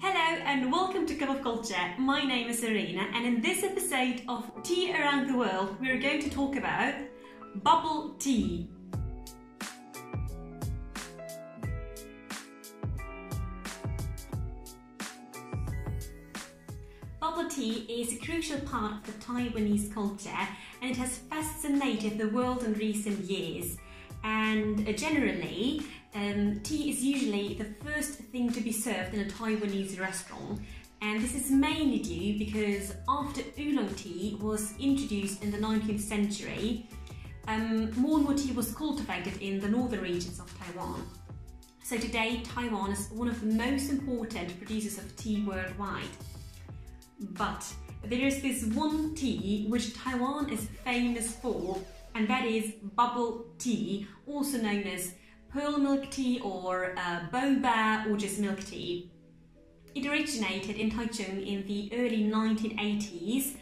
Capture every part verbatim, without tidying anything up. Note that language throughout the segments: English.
Hello and welcome to Cup of Culture. My name is Sarena, and in this episode of Tea Around the World we're going to talk about bubble tea. Bubble tea is a crucial part of the Taiwanese culture, and it has fascinated the world in recent years. And uh, generally, um, tea is usually the first thing to be served in a Taiwanese restaurant. And this is mainly due because after oolong tea was introduced in the nineteenth century, um, more and more tea was cultivated in the northern regions of Taiwan. So today, Taiwan is one of the most important producers of tea worldwide. But there is this one tea which Taiwan is famous for, and that is bubble tea, also known as pearl milk tea or uh, boba or just milk tea. It originated in Taichung in the early nineteen eighties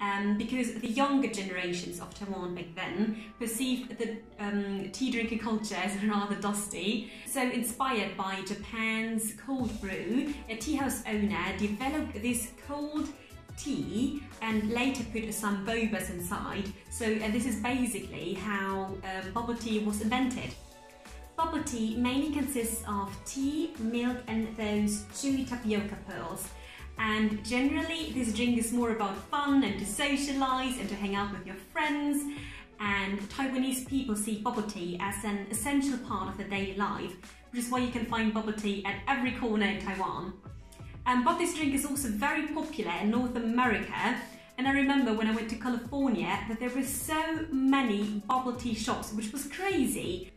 um, because the younger generations of Taiwan back then perceived the um, tea drinking culture as rather dusty. So inspired by Japan's cold brew, a tea house owner developed this cold tea and later put some bobas inside. So uh, this is basically how uh, bubble tea was invented. Bubble tea mainly consists of tea, milk and those chewy tapioca pearls. And generally this drink is more about fun and to socialise and to hang out with your friends. And Taiwanese people see bubble tea as an essential part of their daily life, which is why you can find bubble tea at every corner in Taiwan. Um, but this drink is also very popular in North America, and I remember when I went to California that there were so many bubble tea shops, which was crazy.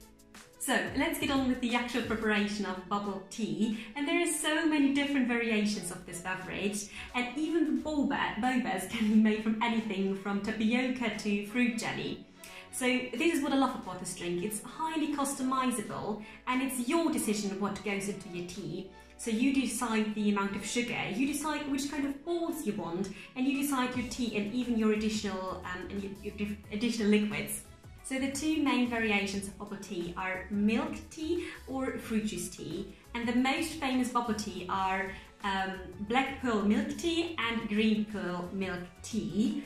So let's get on with the actual preparation of bubble tea, and there are so many different variations of this beverage, and even the boba, bobas can be made from anything from tapioca to fruit jelly. So this is what I love about this drink. It's highly customizable, and it's your decision what goes into your tea. So you decide the amount of sugar, you decide which kind of balls you want, and you decide your tea and even your additional um, and your, your additional liquids. So the two main variations of bubble tea are milk tea or fruit juice tea, and the most famous bubble tea are um, black pearl milk tea and green pearl milk tea.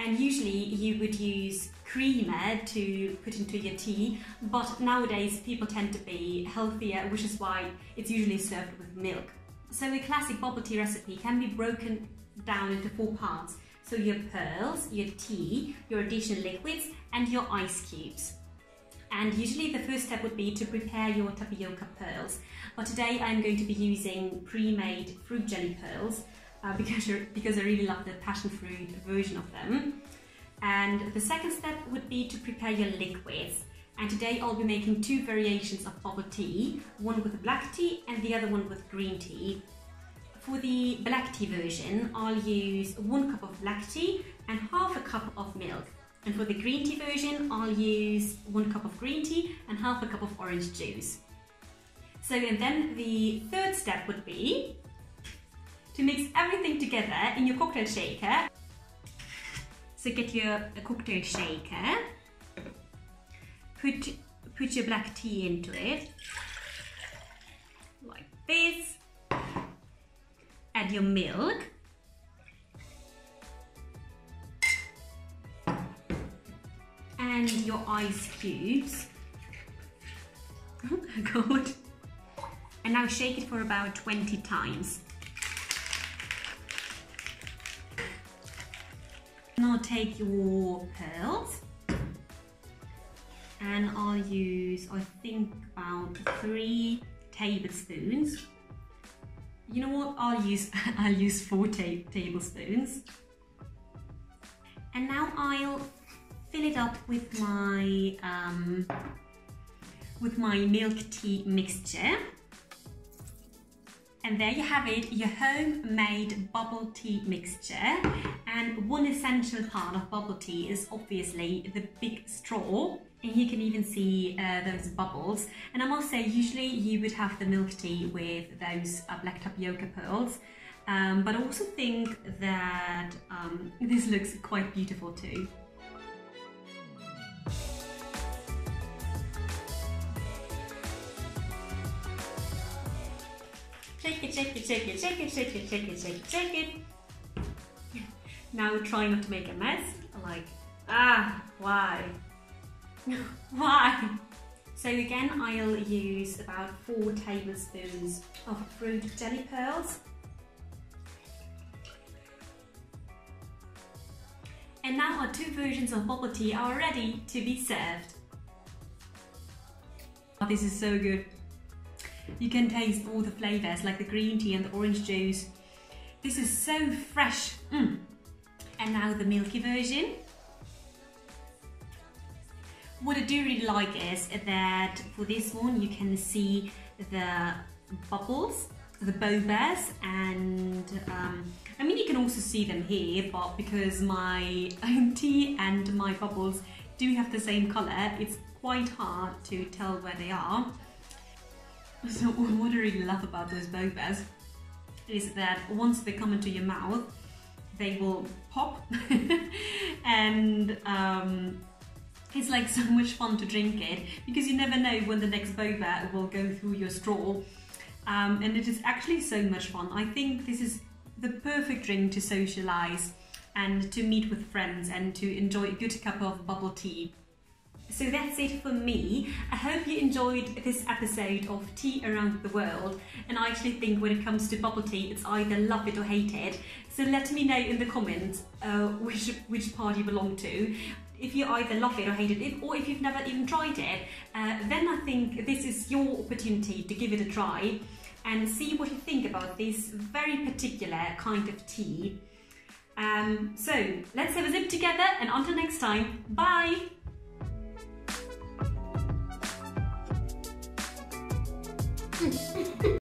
And usually you would use creamer to put into your tea, but nowadays people tend to be healthier, which is why it's usually served with milk. So the classic bubble tea recipe can be broken down into four parts. So your pearls, your tea, your additional liquids and your ice cubes. And usually the first step would be to prepare your tapioca pearls. But today I'm going to be using pre-made fruit jelly pearls. Uh, because, because I really love the passionfruit version of them. And the second step would be to prepare your liquids. And today I'll be making two variations of bubble tea, one with black tea and the other one with green tea. For the black tea version, I'll use one cup of black tea and half a cup of milk. And for the green tea version, I'll use one cup of green tea and half a cup of orange juice. So and then the third step would be to mix everything together in your cocktail shaker. So get your cocktail shaker, put, put your black tea into it, like this, add your milk, and your ice cubes, oh my god, and now shake it for about twenty times. Now take your pearls, and I'll use, I think, about three tablespoons. You know what? I'll use I'll use four ta tablespoons. And now I'll fill it up with my um, with my milk tea mixture. And there you have it, your homemade bubble tea mixture. And one essential part of bubble tea is obviously the big straw. And you can even see uh, those bubbles. And I must say, usually you would have the milk tea with those uh, black tapioca pearls. Um, but I also think that um, this looks quite beautiful too. Shake it, shake it, shake it, shake it, shake it, shake it, shake it, shake it. Now try not to make a mess. Like, ah, why? Why? So again, I'll use about four tablespoons of fruit jelly pearls. And now our two versions of boba tea are ready to be served. Oh, this is so good. You can taste all the flavors, like the green tea and the orange juice. This is so fresh. Mm. And now the milky version. What I do really like is that for this one you can see the bubbles, the bobas, and um, I mean you can also see them here, but because my own tea and my bubbles do have the same color, it's quite hard to tell where they are. So what I really love about those bobas is that once they come into your mouth, they will pop and um, it's like so much fun to drink it because you never know when the next boba will go through your straw. Um, and it is actually so much fun. I think this is the perfect drink to socialize and to meet with friends and to enjoy a good cup of bubble tea. So that's it for me. I hope you enjoyed this episode of Tea Around the World, and I actually think when it comes to bubble tea it's either love it or hate it. So let me know in the comments uh, which, which part you belong to. If you either love it or hate it, or if you've never even tried it, uh, then I think this is your opportunity to give it a try and see what you think about this very particular kind of tea. Um, so let's have a sip together, and until next time, bye!